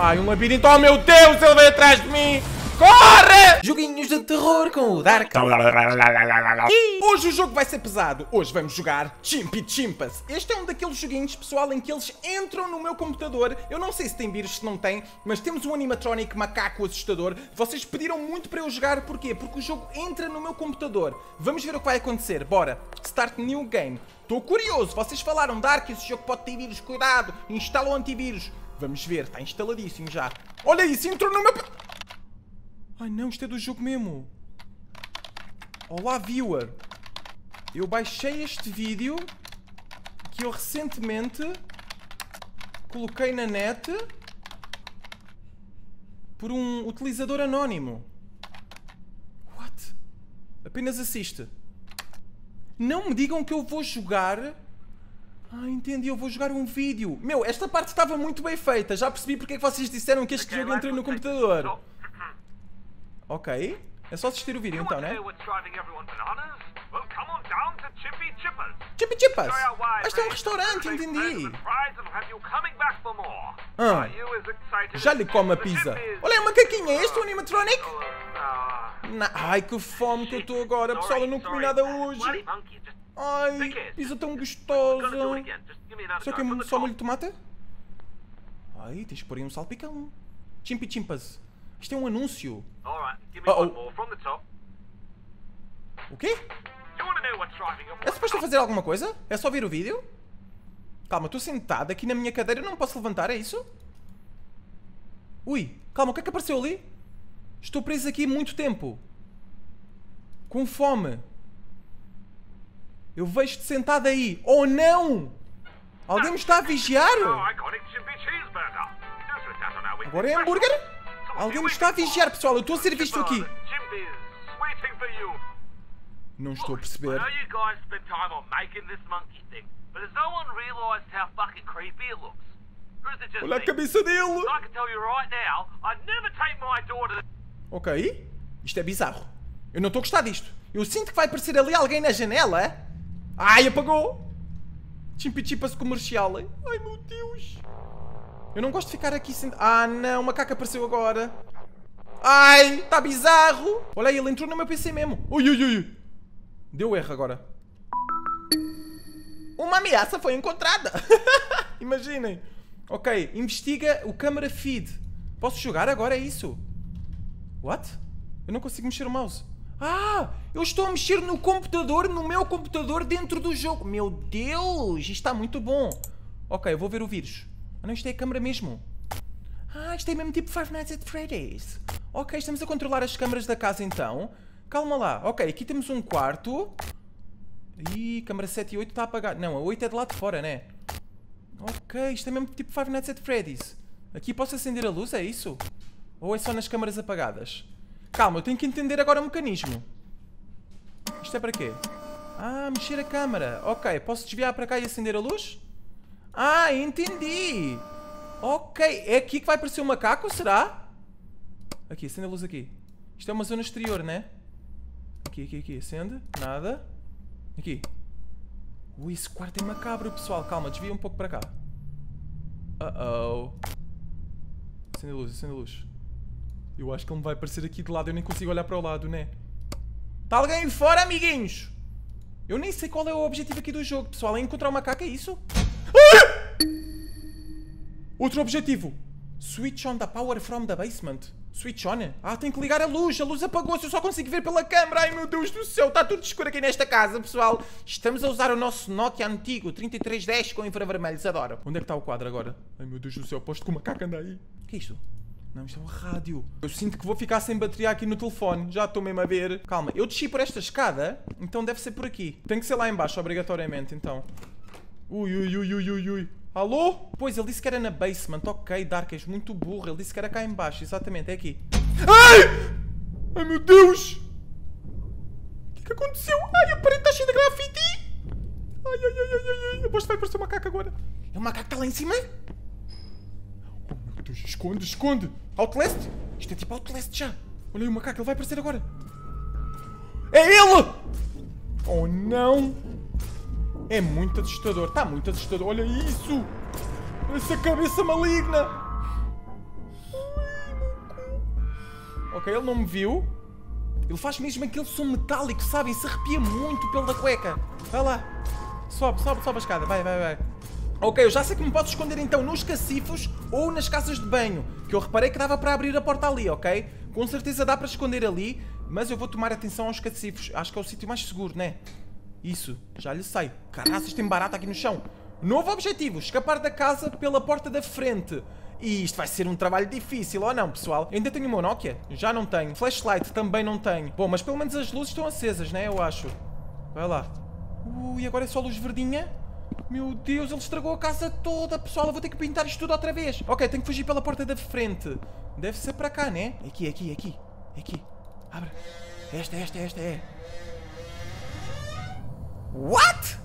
Vai, um labirinto. Oh meu Deus, ele veio atrás de mim. Corre! Joguinhos de terror com o Dark. Hoje o jogo vai ser pesado. Hoje vamos jogar Chimpy Chippas. Este é um daqueles joguinhos, pessoal, em que eles entram no meu computador. Eu não sei se tem vírus, se não tem, mas temos um animatronic macaco assustador. Vocês pediram muito para eu jogar. Porquê? Porque o jogo entra no meu computador. Vamos ver o que vai acontecer. Bora. Start new game. Estou curioso. Vocês falaram, Dark, esse jogo pode ter vírus. Cuidado. Instala o antivírus. Vamos ver. Está instaladíssimo já. Olha isso. Entrou no meu... Ai não, isto é do jogo mesmo. Olá viewer. Eu baixei este vídeo que eu recentemente coloquei na net por um utilizador anónimo. What? Apenas assiste. Não me digam que eu vou jogar... Ah, entendi, eu vou jogar um vídeo. Meu, esta parte estava muito bem feita. Já percebi porque é que vocês disseram que este jogo entra no computador. Ok, é só assistir o vídeo então, né? Chimpy Chippas! Este é um restaurante, entendi! Ah, já lhe come a pizza! Olha, macaquinha, é este o animatronic? Ai, que fome que eu estou agora, pessoal, eu não comi nada hoje! Ai, pizza tão gostosa! Será que é só molho de tomate? Ai, tens de pôr aí um salpicão! Chimpy Chippas! Isto é um anúncio. O quê? É suposto fazer alguma coisa? É só ver o vídeo? Calma, estou sentado aqui na minha cadeira, eu não posso levantar, é isso? Ui, calma, o que é que apareceu ali? Estou preso aqui há muito tempo. Com fome. Eu vejo-te sentado aí. Oh não! Alguém me está a vigiar? Agora é hambúrguer? Alguém me está a vigiar, pessoal. Eu estou a ser visto aqui. Não estou a perceber. Olha a cabeça dele. Ok. Isto é bizarro. Eu não estou a gostar disto. Eu sinto que vai aparecer ali alguém na janela. É? Ai, apagou. Chimpy Chippas comercial. Hein? Ai, meu Deus. Eu não gosto de ficar aqui sem... Ah não, o macaco apareceu agora. Ai, tá bizarro. Olha aí, ele entrou no meu PC mesmo. Ui, ui, ui. Deu erro agora. Uma ameaça foi encontrada. Imaginem. Ok, investiga o câmera feed. Posso jogar agora, é isso? What? Eu não consigo mexer o mouse. Ah, eu estou a mexer no computador, no meu computador dentro do jogo. Meu Deus, isto está muito bom. Ok, eu vou ver o vírus. Ah não, isto é a câmera mesmo. Ah, isto é mesmo tipo Five Nights at Freddy's. Ok, estamos a controlar as câmaras da casa então. Calma lá. Ok, aqui temos um quarto. Ih, câmara 7 e 8 está apagada. Não, a 8 é de lá de fora, né? Ok, isto é mesmo tipo Five Nights at Freddy's. Aqui posso acender a luz, é isso? Ou é só nas câmaras apagadas? Calma, eu tenho que entender agora o mecanismo. Isto é para quê? Ah, mexer a câmara. Ok, posso desviar para cá e acender a luz? Ah, entendi. Ok, é aqui que vai aparecer o macaco, será? Aqui, acende a luz aqui. Isto é uma zona exterior, né? Aqui, aqui, aqui, acende. Nada. Aqui. Ui, esse quarto é macabro, pessoal. Calma, desvia um pouco para cá. Uh-oh. Acende a luz, acende a luz. Eu acho que ele me vai aparecer aqui de lado. Eu nem consigo olhar para o lado, né? Está alguém fora, amiguinhos? Eu nem sei qual é o objetivo aqui do jogo, pessoal. É encontrar o macaco, é isso? Outro objetivo. Switch on the power from the basement. Switch on? Ah, tem que ligar a luz. A luz apagou-se. Eu só consigo ver pela câmera. Ai, meu Deus do céu. Está tudo escuro aqui nesta casa, pessoal. Estamos a usar o nosso Nokia antigo 3310 com infravermelhos. Adoro. Onde é que está o quadro agora? Ai, meu Deus do céu. Aposto que o macaco anda aí. O que é isto? Não, isto é uma rádio. Eu sinto que vou ficar sem bateria aqui no telefone. Já estou mesmo a ver. Calma. Eu desci por esta escada. Então deve ser por aqui. Tem que ser lá em baixo, obrigatoriamente, então. Ui, ui, ui, ui, ui, ui. Alô? Pois, ele disse que era na basement. Ok, Dark, és muito burro. Ele disse que era cá em baixo. Exatamente, é aqui. Ai! Ai, meu Deus! O que é que aconteceu? Ai, a parede está cheia de grafite! Ai, ai, ai, ai, ai. Eu aposto que vai aparecer um macaco agora. É um macaco que está lá em cima? Oh, meu Deus. Esconde, esconde. Outlast? Isto é tipo Outlast já. Olha aí o macaco, ele vai aparecer agora. É ele! Oh, não! É muito assustador, está muito assustador. Olha isso! Olha essa cabeça maligna! Ok, ele não me viu. Ele faz mesmo aquele som metálico, sabem? Se arrepia muito pelo da cueca. Vai lá. Sobe, sobe, sobe a escada. Vai, vai, vai. Ok, eu já sei que me posso esconder então nos cacifos ou nas casas de banho. Que eu reparei que dava para abrir a porta ali, ok? Com certeza dá para esconder ali, mas eu vou tomar atenção aos cacifos. Acho que é o sítio mais seguro, né? Isso, já lhe sei. Caraças, tem barata aqui no chão. Novo objetivo, escapar da casa pela porta da frente. E isto vai ser um trabalho difícil, ou não, pessoal? Ainda tenho uma Nokia? Já não tenho. Flashlight também não tenho. Bom, mas pelo menos as luzes estão acesas, né? Eu acho. Vai lá. E agora é só luz verdinha? Meu Deus, ele estragou a casa toda, pessoal. Eu vou ter que pintar isto tudo outra vez. Ok, tenho que fugir pela porta da frente. Deve ser para cá, né? Aqui, aqui, aqui. Aqui. Abra. Esta, esta, esta é. What?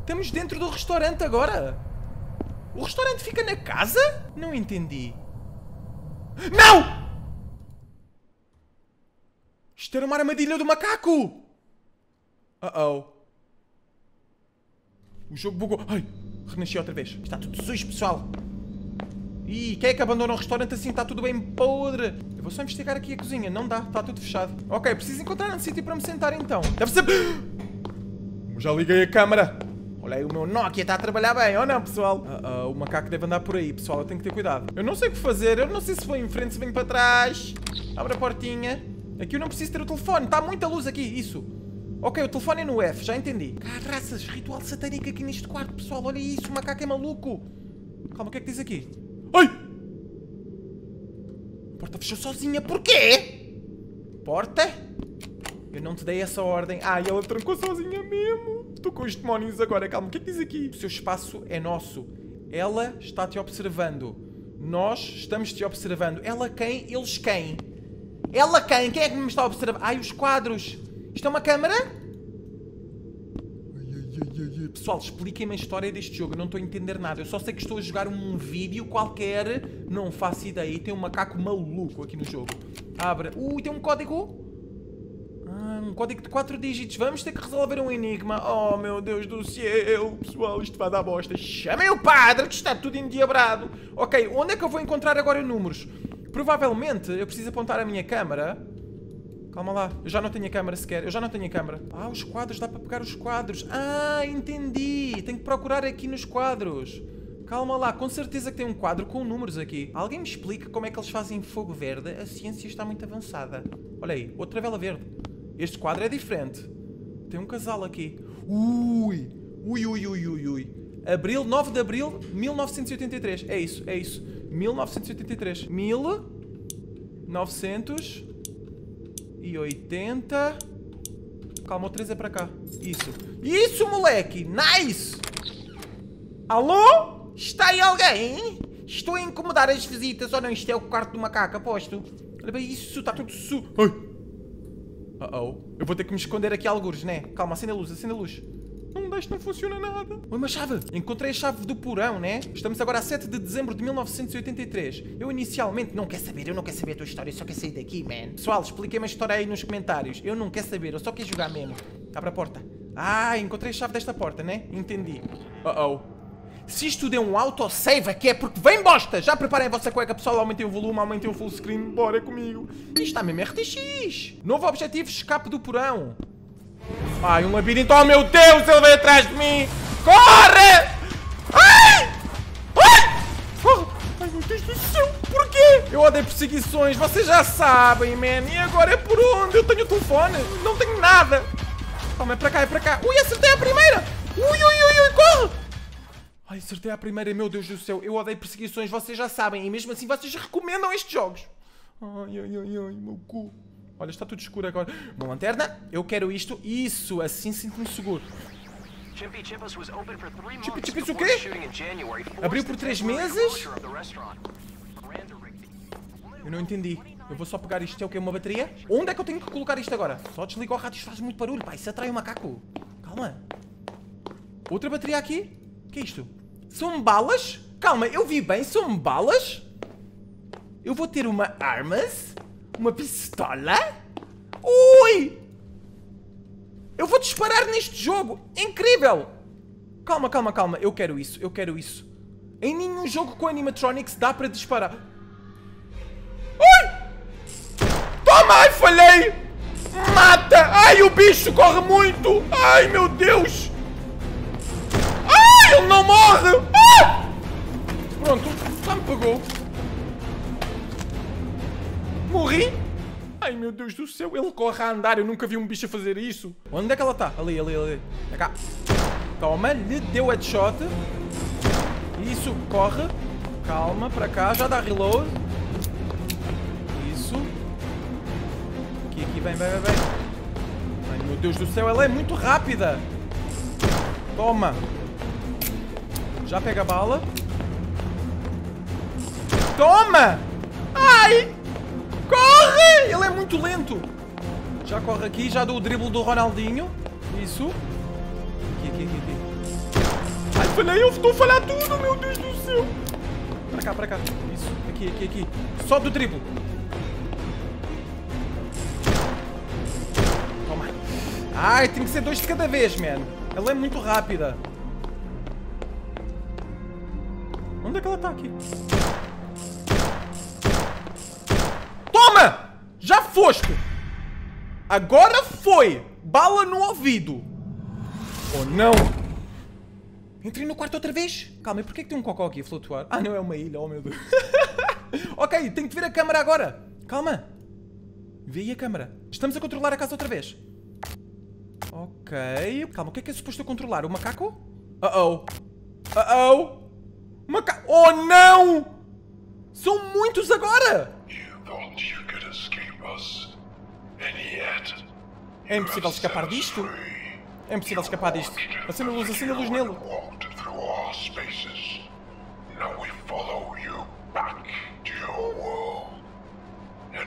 Estamos dentro do restaurante agora? O restaurante fica na casa? Não entendi. Não! Isto era uma armadilha do macaco! Uh-oh. O jogo bugou. Ai, renasci outra vez. Está tudo sujo, pessoal. Ih, quem é que abandona o restaurante assim? Está tudo bem podre. Eu vou só investigar aqui a cozinha. Não dá, está tudo fechado. Ok, preciso encontrar um sítio para me sentar então. Deve ser... Já liguei a câmera. Olha aí, o meu Nokia está a trabalhar bem, ou não, pessoal? O macaco deve andar por aí, pessoal. Eu tenho que ter cuidado. Eu não sei o que fazer. Eu não sei se vou em frente, se venho para trás. Abre a portinha. Aqui eu não preciso ter o telefone. Está muita luz aqui. Isso. Ok, o telefone é no F. Já entendi. Caraças, ritual satânico aqui neste quarto, pessoal. Olha isso, o macaco é maluco. Calma, o que é que diz aqui? Ai! A porta fechou sozinha. Porquê? Porta? Eu não te dei essa ordem. Ah, e ela trancou sozinha mesmo. Estou com os demónios agora, calma, o que é que diz aqui? O seu espaço é nosso. Ela está-te observando. Nós estamos-te observando. Ela quem? Eles quem? Ela quem? Quem é que me está a observar? Ai, os quadros! Isto é uma câmara? Pessoal, expliquem-me a história deste jogo, eu não estou a entender nada. Eu só sei que estou a jogar um vídeo qualquer, não faço ideia. E tem um macaco maluco aqui no jogo. Abre. Tem um código? Um código de 4 dígitos. Vamos ter que resolver um enigma. Oh, meu Deus do céu. Pessoal, isto vai dar bosta. Chamem o padre, que está tudo endiabrado. Ok, onde é que eu vou encontrar agora números? Provavelmente, eu preciso apontar a minha câmera. Calma lá. Eu já não tenho a câmera sequer. Eu já não tenho a câmera. Ah, os quadros. Dá para pegar os quadros. Ah, entendi. Tenho que procurar aqui nos quadros. Calma lá. Com certeza que tem um quadro com números aqui. Alguém me explica como é que eles fazem fogo verde? A ciência está muito avançada. Olha aí. Outra vela verde. Este quadro é diferente. Tem um casal aqui. Ui! Ui, ui, ui, ui, ui. Abril, 9 de Abril, 1983. É isso, é isso. 1983. 1980. Calma, o 3 é para cá. Isso. Isso, moleque! Nice! Alô? Está aí alguém? Estou a incomodar as visitas ou não? Isto é o quarto do macaco, aposto. Olha bem isso, está tudo su... Ai! Uh-oh. Eu vou ter que me esconder aqui algures, né? Calma, acende a luz, acende a luz. Não deixe, não funciona nada. Oi, uma chave. Encontrei a chave do porão, né? Estamos agora a 7 de dezembro de 1983. Eu inicialmente não quero saber, eu não quero saber a tua história, eu só quero sair daqui, man. Pessoal, expliquem-me a história aí nos comentários. Eu não quero saber, eu só quero jogar mesmo. Abre a porta. Ah, encontrei a chave desta porta, né? Entendi. Uh-oh. Se isto deu um autosave aqui é porque vem bosta! Já preparem a vossa cueca, pessoal, aumentem o volume, aumentem o full screen, bora comigo! Isto está mesmo RTX! Novo objetivo, escape do porão! Ai, um labirinto! Oh meu Deus, ele veio atrás de mim! Corre! Ai! Ai! Corre! Ai meu Deus do céu, porquê? Eu odeio perseguições, vocês já sabem, man! E agora é por onde? Eu tenho o telefone, não tenho nada! Calma, é para cá, é para cá! Ui, acertei a primeira! Ui, ui, ui, ui, corre! Ai, acertei à primeira, meu Deus do céu. Eu odeio perseguições, vocês já sabem. E mesmo assim vocês recomendam estes jogos. Ai, ai, ai, ai, meu cu. Olha, está tudo escuro agora. Uma lanterna, eu quero isto. Isso, assim sinto-me seguro. Chimpy Chippas o quê? Abriu por 3 meses? Eu não entendi. Eu vou só pegar isto, é o que? Uma bateria? Onde é que eu tenho que colocar isto agora? Só desliga o rádio, isto faz muito barulho, pá. Isso atrai o macaco. Calma. Outra bateria aqui? Que é isto? São balas? Calma, eu vi bem, são balas? Eu vou ter uma armas? Uma pistola? Ui! Eu vou disparar neste jogo! Incrível! Calma, calma, calma, eu quero isso, eu quero isso. Em nenhum jogo com animatronics dá para disparar. Ui! Toma! Ai, falhei! Mata! Ai, o bicho corre muito! Ai, meu Deus! Ai, ele não morre! Ah! Pronto, já me pegou. Morri? Ai, meu Deus do céu, ele corre a andar. Eu nunca vi um bicho fazer isso. Onde é que ela tá? Ali, ali, ali. É cá. Toma, lhe deu headshot. Isso, corre. Calma, pra cá. Já dá reload. Isso. Aqui, vem, vem, vem, vem. Ai, meu Deus do céu, ela é muito rápida. Toma. Já pega a bala. Toma! Ai! Corre! Ele é muito lento. Já corre aqui, já dou o drible do Ronaldinho. Isso. Aqui, aqui, aqui, aqui. Ai, falhei, eu estou a falhar tudo, meu Deus do céu. Para cá, para cá. Isso. Aqui, aqui, aqui. Só do drible. Toma. Ai, tem que ser dois de cada vez, man. Ela é muito rápida. Onde é que ela está aqui? Toma! Já foste! Agora foi! Bala no ouvido! Oh, não! Entrei no quarto outra vez? Calma, e porquê que tem um cocó aqui a flutuar? Ah, não, é uma ilha, oh meu Deus! Ok, tenho que ver a câmera agora! Calma! Vê aí a câmera. Estamos a controlar a casa outra vez. Ok... Calma, o que é suposto eu controlar? O macaco? Uh-oh! Uh-oh! Macaco... Oh, não! São muitos agora! É impossível escapar disto? É impossível escapar disto. Acende a luz nele.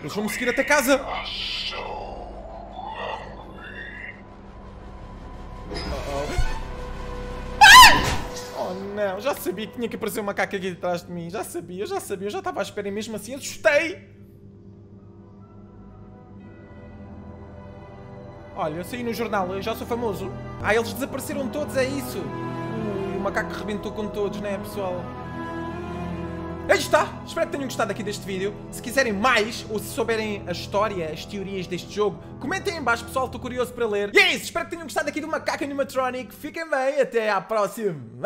Eles vão me seguir até casa. Oh não, já sabia que tinha que aparecer um macaco aqui atrás de mim. Já sabia, eu já estava à espera e mesmo assim assustei. Olha, eu saí no jornal, eu já sou famoso. Ah, eles desapareceram todos, é isso. O macaco rebentou com todos, né, pessoal? Aí está! Espero que tenham gostado aqui deste vídeo. Se quiserem mais, ou se souberem a história, as teorias deste jogo, comentem aí em baixo, pessoal, estou curioso para ler. E é isso, espero que tenham gostado aqui do Macaco Animatronic. Fiquem bem, até à próxima!